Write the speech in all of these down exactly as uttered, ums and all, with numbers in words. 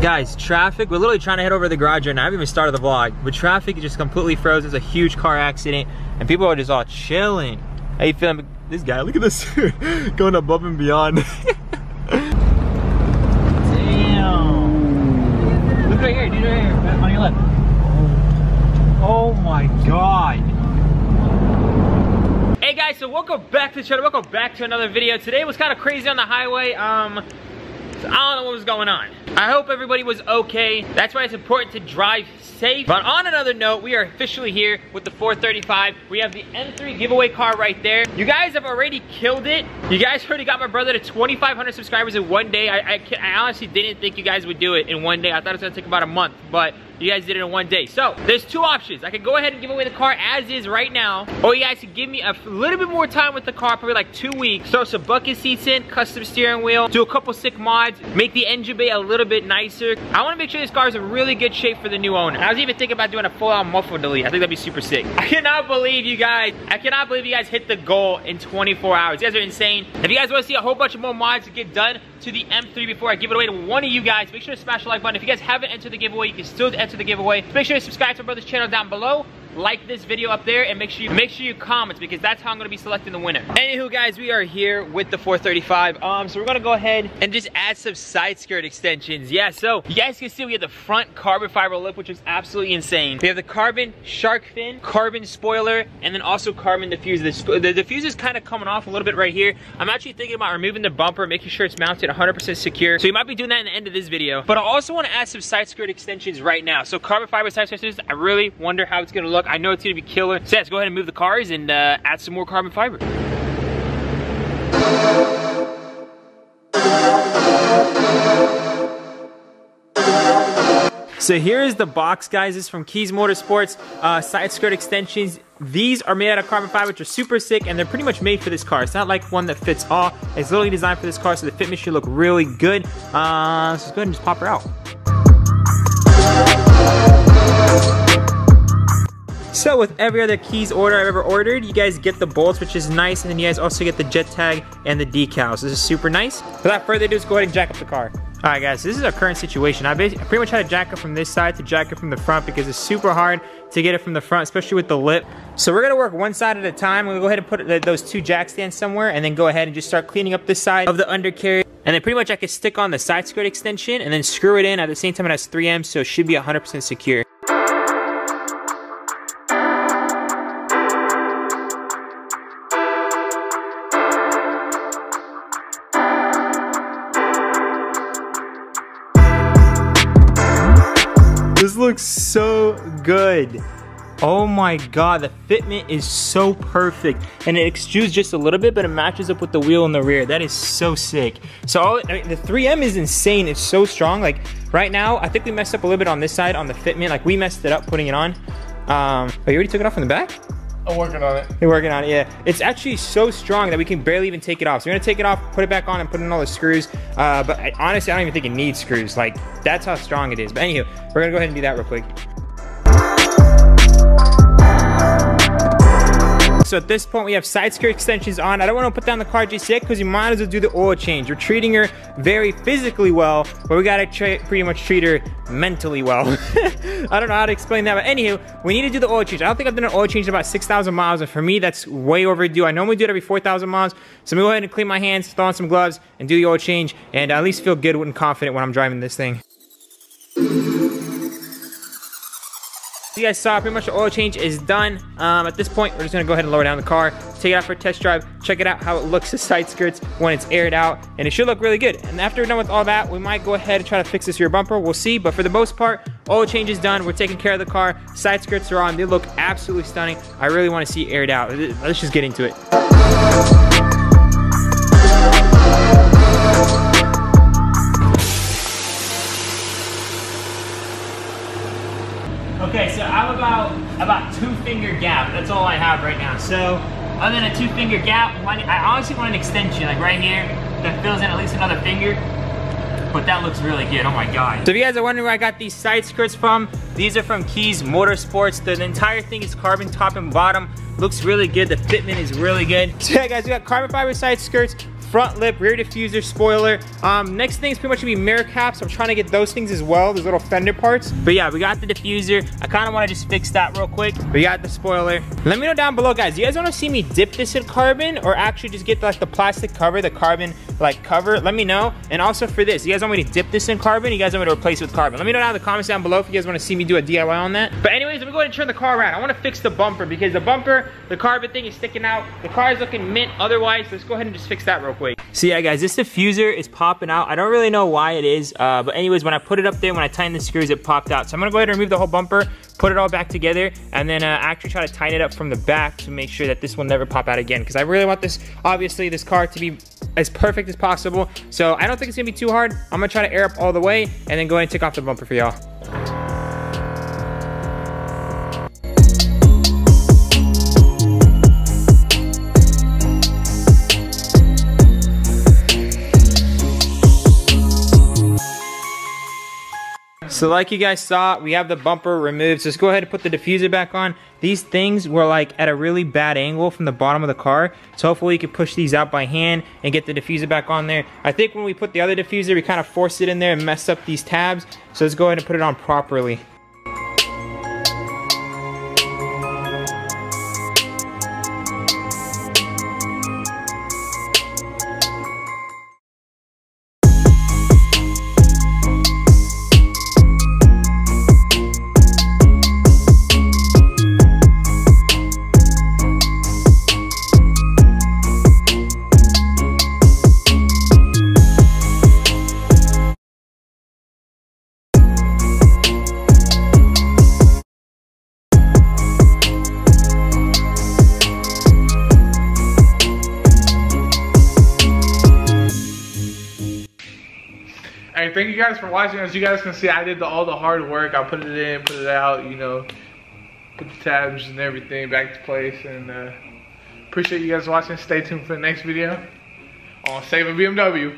Guys, traffic, we're literally trying to head over to the garage right now. I haven't even started the vlog, but traffic just completely froze. It's a huge car accident, and people are just all chilling. How you feeling? This guy, look at this dude, going above and beyond. Damn. Look right here, dude, right here, on your left. Oh my God. Hey guys, so welcome back to the channel. Welcome back to another video. Today was kind of crazy on the highway. Um, so I don't know what was going on. I hope everybody was okay. That's why it's important to drive safe. But on another note, we are officially here with the four thirty-five. We have the M three giveaway car right there. You guys have already killed it. You guys already got my brother to twenty-five hundred subscribers in one day. I, I, I honestly didn't think you guys would do it in one day. I thought it was gonna take about a month, but you guys did it in one day. So there's two options. I could go ahead and give away the car as is right now, or you guys could give me a little bit more time with the car, probably like two weeks. Throw some bucket seats in, custom steering wheel, do a couple sick mods, make the engine bay a little bit nicer. I wanna make sure this car is in really good shape for the new owner. I was even thinking about doing a full out muffler delete. I think that'd be super sick. I cannot believe you guys, I cannot believe you guys hit the goal in twenty-four hours. You guys are insane. If you guys wanna see a whole bunch of more mods to get done to the M three before I give it away to one of you guys, make sure to smash the like button. If you guys haven't entered the giveaway, you can still enter the giveaway. Make sure to subscribe to my brother's channel down below, like this video up there, and make sure you make sure you comment, because that's how I'm gonna be selecting the winner. Anywho guys, we are here with the four thirty-five. Um, so we're gonna go ahead and just add some side skirt extensions. Yeah, so you guys can see we have the front carbon fiber lip, which is absolutely insane. We have the carbon shark fin, carbon spoiler, and then also carbon diffuser. The, the diffuser is kind of coming off a little bit right here. I'm actually thinking about removing the bumper, making sure it's mounted one hundred percent secure. So you might be doing that in the end of this video. But I also wanna add some side skirt extensions right now. So carbon fiber side skirt extensions, I really wonder how it's gonna look. I know it's gonna be killer. So yeah, let's go ahead and move the cars and uh, add some more carbon fiber. So here is the box, guys. This is from Keyes Motorsports. Uh, side skirt extensions. These are made out of carbon fiber, which are super sick, and they're pretty much made for this car. It's not like one that fits all. It's literally designed for this car, so the fitment should look really good. Uh, so let's go ahead and just pop her out. So with every other Keyes order I've ever ordered, you guys get the bolts, which is nice, and then you guys also get the jet tag and the decals. This is super nice. Without further ado, let's go ahead and jack up the car. All right guys, so this is our current situation. I basically pretty much had to jack up from this side to jack up from the front, because it's super hard to get it from the front, especially with the lip. So we're gonna work one side at a time. We're gonna go ahead and put those two jack stands somewhere, and then go ahead and just start cleaning up this side of the undercarriage. And then pretty much I can stick on the side skirt extension and then screw it in. At the same time, it has three M's, so it should be one hundred percent secure. This looks so good. Oh my God, the fitment is so perfect. And it extrudes just a little bit, but it matches up with the wheel in the rear. That is so sick. So all, I mean, the three M is insane. It's so strong. Like right now, I think we messed up a little bit on this side on the fitment. Like we messed it up putting it on. Um, oh, you already took it off in the back? I'm working on it. You're working on it, yeah. It's actually so strong that we can barely even take it off. So we're gonna take it off, put it back on, and put in all the screws. Uh, but I, honestly, I don't even think it needs screws. Like, that's how strong it is. But anywho, we're gonna go ahead and do that real quick. So at this point, we have side skirt extensions on. I don't wanna put down the car just yet, because you might as well do the oil change. We're treating her very physically well, but we gotta pretty much treat her mentally well. I don't know how to explain that, but anywho, we need to do the oil change. I don't think I've done an oil change in about six thousand miles, and for me, that's way overdue. I normally do it every four thousand miles, so I'm gonna go ahead and clean my hands, throw on some gloves, and do the oil change, and at least feel good and confident when I'm driving this thing. You guys saw pretty much the oil change is done. Um, at this point, we're just gonna go ahead and lower down the car, take it out for a test drive, check it out how it looks, the side skirts when it's aired out, and it should look really good. And after we're done with all that, we might go ahead and try to fix this rear bumper, we'll see. But for the most part, oil change is done, we're taking care of the car, side skirts are on, they look absolutely stunning. I really wanna see it aired out. Let's just get into it. Okay, so I'm about about two finger gap. That's all I have right now. So other than a two finger gap, I honestly want an extension, like right here, that fills in at least another finger. But that looks really good, oh my God. So if you guys are wondering where I got these side skirts from, these are from Keyes Motorsports. The entire thing is carbon top and bottom. Looks really good, the fitment is really good. So yeah guys, we got carbon fiber side skirts, front lip, rear diffuser, spoiler. Um, next thing is pretty much gonna be mirror caps. I'm trying to get those things as well, those little fender parts. But yeah, we got the diffuser. I kind of want to just fix that real quick. We got the spoiler. Let me know down below, guys. You guys want to see me dip this in carbon or actually just get the, like the plastic cover, the carbon like cover? Let me know. And also for this, you guys want me to dip this in carbon? You guys want me to replace it with carbon? Let me know down in the comments down below if you guys want to see me do a D I Y on that. But anyways, let me go ahead and turn the car around. I want to fix the bumper because the bumper, the carbon thing is sticking out. The car is looking mint otherwise. Let's go ahead and just fix that real quick. So yeah, guys, this diffuser is popping out. I don't really know why it is, uh, but anyways, when I put it up there, when I tightened the screws, it popped out. So I'm gonna go ahead and remove the whole bumper, put it all back together, and then uh, actually try to tighten it up from the back to make sure that this will never pop out again. Because I really want this, obviously, this car to be as perfect as possible. So I don't think it's gonna be too hard. I'm gonna try to air up all the way and then go ahead and take off the bumper for y'all. So like you guys saw, we have the bumper removed. So let's go ahead and put the diffuser back on. These things were like at a really bad angle from the bottom of the car. So hopefully you can push these out by hand and get the diffuser back on there. I think when we put the other diffuser, we kind of forced it in there and messed up these tabs. So let's go ahead and put it on properly. Hey, thank you guys for watching. As you guys can see, I did the, all the hard work. I put it in, put it out, you know, put the tabs and everything back to place. And uh, appreciate you guys watching. Stay tuned for the next video on Saving B M W.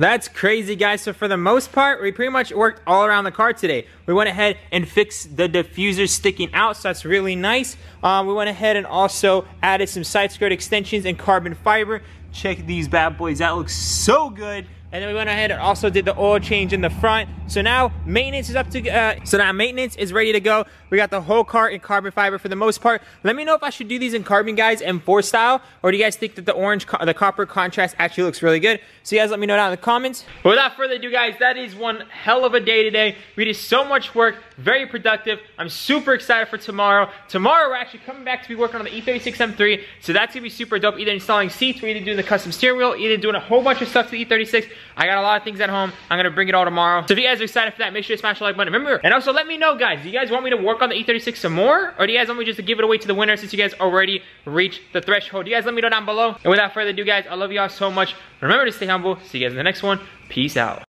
That's crazy, guys. So for the most part, we pretty much worked all around the car today. We went ahead and fixed the diffuser sticking out, so that's really nice. Um, we went ahead and also added some side skirt extensions and carbon fiber. Check these bad boys. That looks so good. And then we went ahead and also did the oil change in the front. So now maintenance is up to, uh, so now maintenance is ready to go. We got the whole car in carbon fiber for the most part. Let me know if I should do these in carbon, guys, M four style, or do you guys think that the orange, the copper contrast actually looks really good? So you guys let me know down in the comments. But without further ado, guys, that is one hell of a day today. We did so much work, very productive. I'm super excited for tomorrow. Tomorrow we're actually coming back to be working on the E thirty-six M three. So that's gonna be super dope. Either installing seats, we're either doing the custom steering wheel, either doing a whole bunch of stuff to the E thirty-six. I got a lot of things at home. I'm gonna bring it all tomorrow. So if you guys are excited for that, make sure you smash the like button. Remember, and also let me know, guys, do you guys want me to work on the E thirty-six some more? Or do you guys want me just to give it away to the winner since you guys already reached the threshold? You guys let me know down below. And without further ado, guys, I love y'all so much. Remember to stay humble. See you guys in the next one. Peace out.